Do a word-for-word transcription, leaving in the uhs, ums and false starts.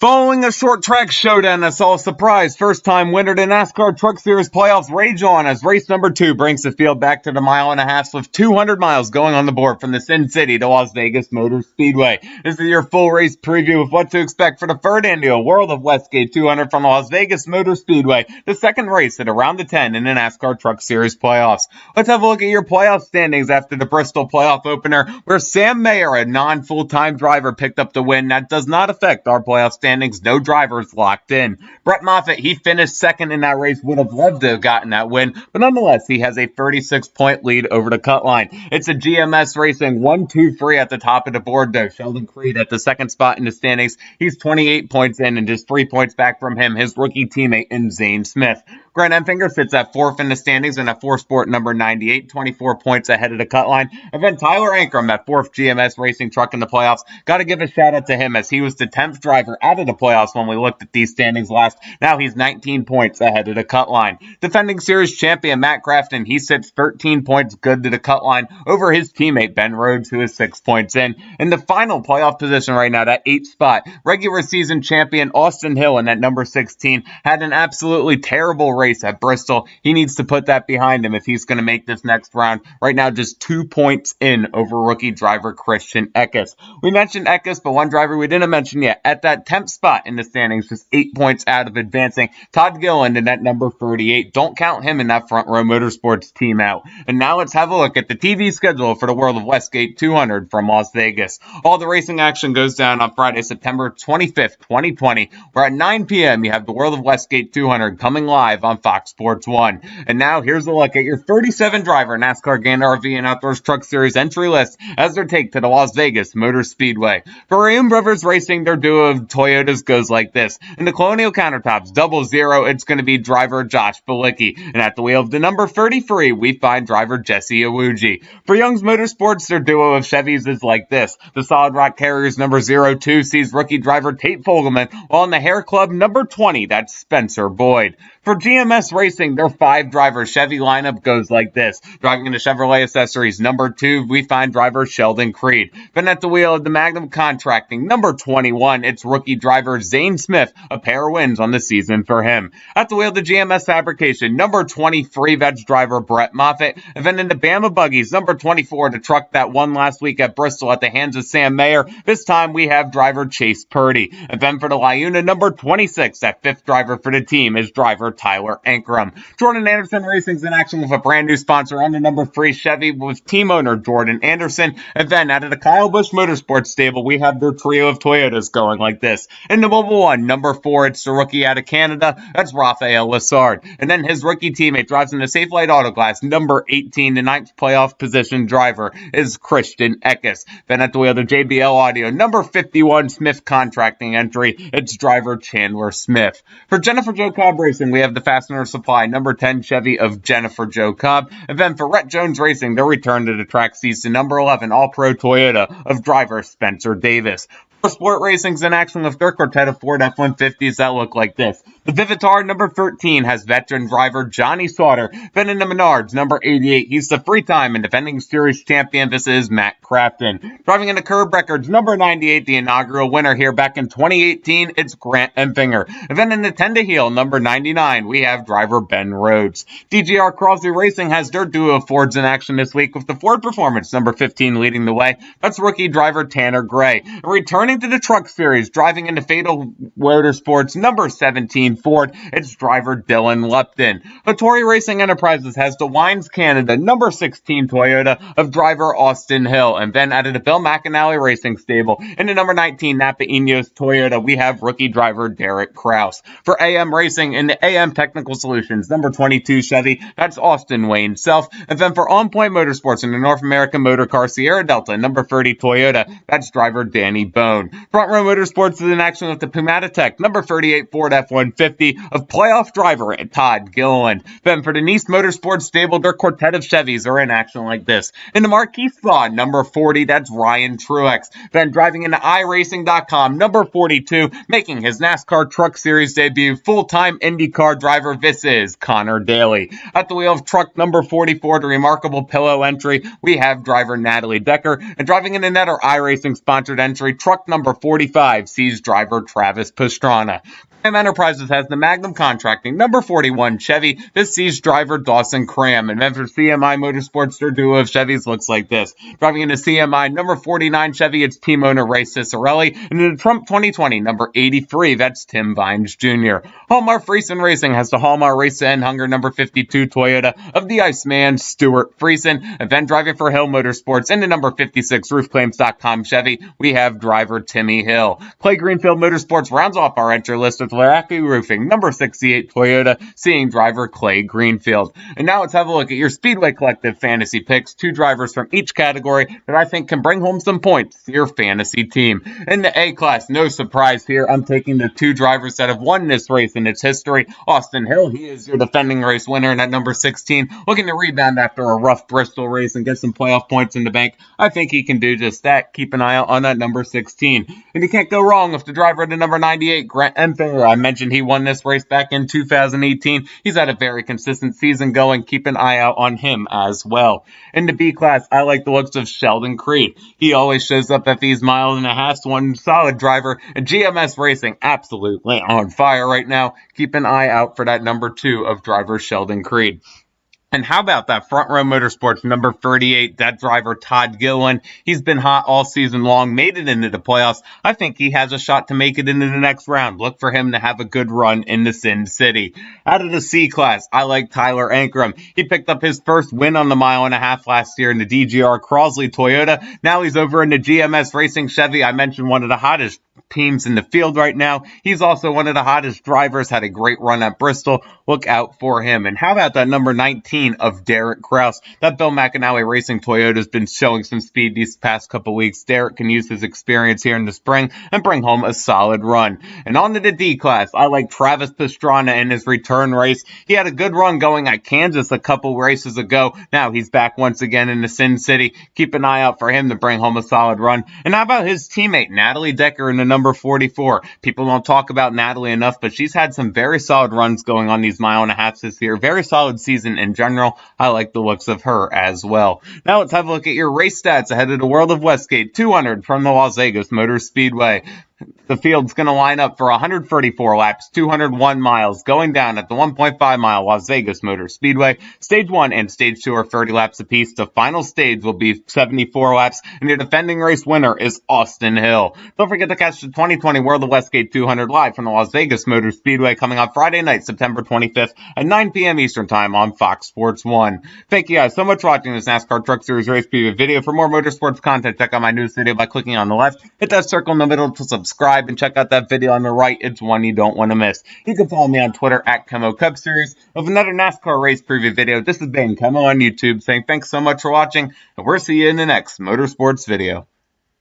Following a short track showdown that saw a surprise first-time winner to NASCAR Truck Series Playoffs rage on as race number two brings the field back to the mile and a half with two hundred miles going on the board from the Sin City to Las Vegas Motor Speedway. This is your full race preview of what to expect for the third annual World of Westgate two hundred from Las Vegas Motor Speedway, the second race at around the ten in the NASCAR Truck Series Playoffs. Let's have a look at your playoff standings after the Bristol playoff opener where Sam Mayer, a non-full-time driver, picked up the win. That does not affect our playoff standings. Standings, no drivers locked in. Brett Moffitt, he finished second in that race, would have loved to have gotten that win, but nonetheless, he has a thirty-six point lead over the cut line. It's a G M S Racing one two three at the top of the board, though. Sheldon Creed at the second spot in the standings. He's twenty-eight points in and just three points back from him, his rookie teammate in Zane Smith. Grant Enfinger sits at fourth in the standings and at four sport number ninety-eight, twenty-four points ahead of the cut line. And then Tyler Ankrum, that fourth G M S Racing truck in the playoffs. Got to give a shout out to him as he was the tenth driver out of the playoffs when we looked at these standings last. Now he's nineteen points ahead of the cut line. Defending series champion Matt Crafton, he sits thirteen points good to the cut line over his teammate Ben Rhodes, who is six points in. In the final playoff position right now, that eighth spot, regular season champion Austin Hill in that number sixteen had an absolutely terrible race at Bristol. He needs to put that behind him if he's going to make this next round. Right now, just two points in over rookie driver Christian Eckes. We mentioned Eckes, but one driver we didn't mention yet. At that tenth spot in the standings, just eight points out of advancing, Todd Gilliland in that number thirty-eight. Don't count him in that Front Row Motorsports team out. And now let's have a look at the T V schedule for the World of Westgate two hundred from Las Vegas. All the racing action goes down on Friday, September twenty-fifth, twenty twenty, where at nine p m you have the World of Westgate two hundred coming live on Fox Sports one. And now here's a look at your thirty-seven driver NASCAR Gander R V and Outdoors Truck Series entry list as their take to the Las Vegas Motor Speedway. For Reim Brothers Racing, their duo of Toyotas goes like this. In the Colonial Countertops, double zero, it's going to be driver Josh Balicki. And at the wheel of the number thirty-three, we find driver Jesse Iwuji. For Young's Motorsports, their duo of Chevys is like this. The Solid Rock Carriers number zero two sees rookie driver Tate Fogelman, while in the Hair Club number twenty, that's Spencer Boyd. For G M S Racing, their five-driver Chevy lineup goes like this. Driving into Chevrolet Accessories, number two, we find driver Sheldon Creed. Then at the wheel of the Magnum Contracting, number twenty-one, it's rookie driver Zane Smith, a pair of wins on the season for him. At the wheel of the G M S Fabrication, number twenty-three, that's driver Brett Moffitt. And then in the Bama Buggies, number twenty-four, the truck that won last week at Bristol at the hands of Sam Mayer. This time we have driver Chase Purdy. And then for the Liuna, number twenty-six, that fifth driver for the team is driver Tyler Ankrum. Jordan Anderson Racing's in action with a brand new sponsor on the number three Chevy with team owner Jordan Anderson. And then out of the Kyle Busch Motorsports stable, we have their trio of Toyotas going like this. In the Mobile One, number four, it's the rookie out of Canada. That's Raphael Lassard. And then his rookie teammate drives in the Safe Light Auto Glass, number eighteen, the ninth playoff position driver is Christian Eckes. Then at the wheel of the J B L Audio, number fifty-one, Smith Contracting entry, it's driver Chandler Smith. For Jennifer Jo Cobb Racing, we have the Fastener Supply, number ten Chevy of Jennifer Jo Cobb. And then for Rhett Jones Racing, their return to the track sees the number eleven All-Pro Toyota of driver Spencer Davis. For Sport Racing's in action with their quartet of Ford F one fifties that look like this. The Vivitar number thirteen has veteran driver Johnny Sauter. Then in the Menards number eighty-eight, he's the three-time and defending series champion. This is Matt Crafton. Driving in the Curb Records number ninety-eight, the inaugural winner here back in twenty eighteen, it's Grant Enfinger. And then in the Tenda Heel number ninety-nine, we have driver Ben Rhodes. D G R Crosley Racing has their duo of Fords in action this week with the Ford Performance number fifteen leading the way. That's rookie driver Tanner Gray. A return to the Truck Series, driving into Fatal Motorsports number seventeen Ford, it's driver Dylan Lupton. Hattori Racing Enterprises has the Wines Canada number sixteen Toyota of driver Austin Hill. And then out of the Bill McAnally Racing stable, in the number nineteen Napa Ineos Toyota, we have rookie driver Derek Kraus. For A M Racing, in the A M Technical Solutions, number twenty-two Chevy, that's Austin Wayne Self. And then for On Point Motorsports in the North American Motor Car Sierra Delta, number thirty Toyota, that's driver Danny Bone. Front Row Motorsports is in action with the Pumata Tech, number thirty-eight Ford F one fifty of playoff driver Todd Gilliland. Then for the Nice Motorsports stable, their quartet of Chevys are in action like this. In the Marquis Law, number forty, that's Ryan Truex. Then driving into iRacing dot com, number forty-two, making his NASCAR Truck Series debut, full-time IndyCar driver, this is Connor Daly. At the wheel of truck number forty-four, the Remarkable Pillow entry, we have driver Natalie Decker. And driving into another iRacing-sponsored entry, truck number forty-five sees driver Travis Pastrana. Cram Enterprises has the Magnum Contracting number forty-one Chevy. This sees driver Dawson Cram. And then for C M I Motorsports, their duo of Chevys looks like this. Driving into C M I number forty-nine Chevy, it's team owner Ray Ciccarelli. And in the Trump twenty twenty number eighty-three, that's Tim Vines Junior Hallmark Friesen Racing has the Hallmark Race to End Hunger number fifty-two Toyota of the Iceman Stuart Friesen. And then driving for Hill Motorsports in the number fifty-six Roof Claims dot com Chevy, we have driver Timmy Hill. Clay Greenfield Motorsports rounds off our entry list with Lackey Roofing number sixty-eight Toyota, seeing driver Clay Greenfield. And now let's have a look at your Speedway Collective fantasy picks. Two drivers from each category that I think can bring home some points to your fantasy team. In the A-Class, no surprise here, I'm taking the two drivers that have won this race in its history. Austin Hill, he is your defending race winner, and at number sixteen, looking to rebound after a rough Bristol race and get some playoff points in the bank. I think he can do just that. Keep an eye on that number sixteen. And you can't go wrong with the driver at the number ninety-eight, Grant Enfinger. I mentioned he won this race back in two thousand eighteen. He's had a very consistent season going. Keep an eye out on him as well. In the B-Class, I like the looks of Sheldon Creed. He always shows up at these mile and a half. One solid driver. And G M S Racing absolutely on fire right now. Keep an eye out for that number two of driver Sheldon Creed. And how about that Front Row Motorsports number thirty-eight, that driver Todd Gilliland? He's been hot all season long, made it into the playoffs. I think he has a shot to make it into the next round. Look for him to have a good run in the Sin City. Out of the C-Class, I like Tyler Ankrum. He picked up his first win on the mile and a half last year in the D G R Crosley Toyota. Now he's over in the G M S Racing Chevy. I mentioned one of the hottest teams in the field right now. He's also one of the hottest drivers, had a great run at Bristol. Look out for him. And how about that number nineteen of Derek Kraus? That Bill McAnally Racing Toyota's been showing some speed these past couple weeks. Derek can use his experience here in the spring and bring home a solid run. And on to the D-Class, I like Travis Pastrana in his return race. He had a good run going at Kansas a couple races ago. Now he's back once again in the Sin City. Keep an eye out for him to bring home a solid run. And how about his teammate, Natalie Decker, in the number forty-four. People don't talk about Natalie enough, but she's had some very solid runs going on these mile and a half this year. Very solid season in general. I like the looks of her as well. Now let's have a look at your race stats ahead of the World of Westgate two hundred from the Las Vegas Motor Speedway. The field's going to line up for one hundred thirty-four laps, two hundred one miles, going down at the one point five mile Las Vegas Motor Speedway. Stage one and Stage two are thirty laps apiece. The final stage will be seventy-four laps, and your defending race winner is Austin Hill. Don't forget to catch the twenty twenty World of Westgate two hundred live from the Las Vegas Motor Speedway coming on Friday night, September twenty-fifth at nine p m Eastern Time on Fox Sports one. Thank you guys so much for watching this NASCAR Truck Series Race Preview video. For more motorsports content, check out my news video by clicking on the left. Hit that circle in the middle to subscribe. Subscribe and check out that video on the right. It's one you don't want to miss. You can follow me on Twitter at Kemo Cub Series with another NASCAR race preview video. This has been Kemo on YouTube saying thanks so much for watching, and we'll see you in the next motorsports video.